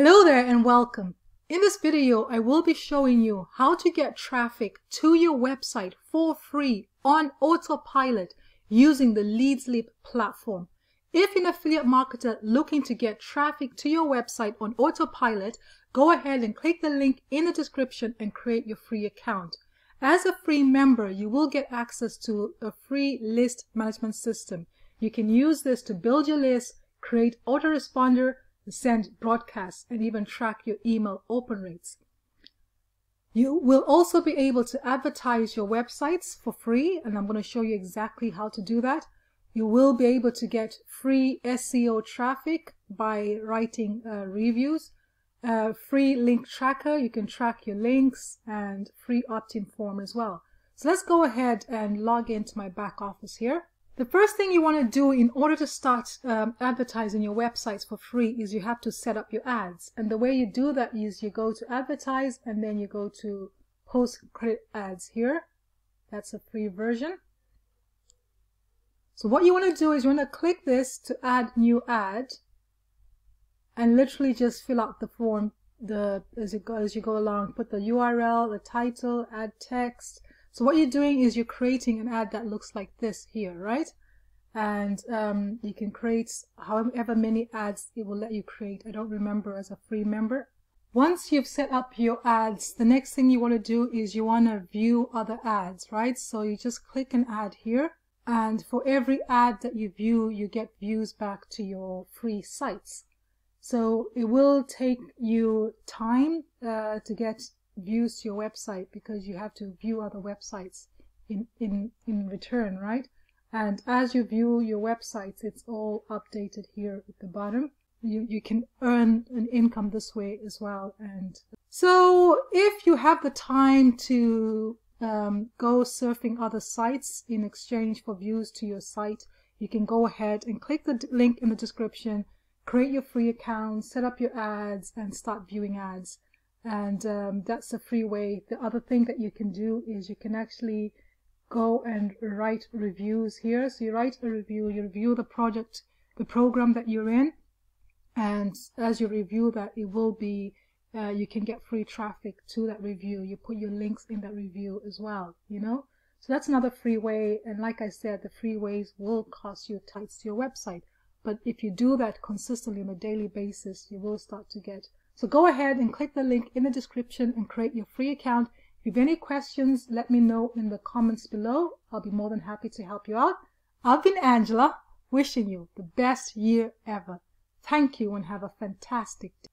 Hello there and welcome. In this video, I will be showing you how to get traffic to your website for free on autopilot using the LeadsLeap platform. If you're an affiliate marketer looking to get traffic to your website on autopilot, go ahead and click the link in the description and create your free account. As a free member, you will get access to a free list management system. You can use this to build your list, create autoresponder, send broadcasts, and even track your email open rates. You will also be able to advertise your websites for free, and I'm going to show you exactly how to do that. You will be able to get free SEO traffic by writing reviews, free link tracker, you can track your links, and free opt-in form as well. So let's go ahead and log into my back office here. The first thing you want to do in order to start advertising your websites for free is you have to set up your ads. And the way you do that is you go to advertise and then you go to post credit ads here. That's a free version. So what you want to do is you want to click this to add new ad and literally just fill out the form as you go along. Put the URL, the title, add text. So what you're doing is you're creating an ad that looks like this here, right? And you can create however many ads it will let you create. I don't remember as a free member. Once you've set up your ads, the next thing you want to do is you want to view other ads, right? So you just click an ad here. And for every ad that you view, you get views back to your free sites. So it will take you time to get views to your website because you have to view other websites in return, right? And as you view your websites, it's all updated here at the bottom. You can earn an income this way as well. And so if you have the time to go surfing other sites in exchange for views to your site, you can go ahead and click the link in the description, create your free account, set up your ads, and start viewing ads. And that's a free way. The other thing that you can do is you can actually go and write reviews here. So you write a review, you review the project, the program that you're in, and as you review that, it will be you can get free traffic to that review. You put your links in that review as well, you know. So that's another free way, and like I said, the free ways will cost you tights to your website, but if you do that consistently on a daily basis, you will start to get. So go ahead and click the link in the description and create your free account. If you have any questions, let me know in the comments below. I'll be more than happy to help you out. I've been Angela, wishing you the best year ever. Thank you and have a fantastic day.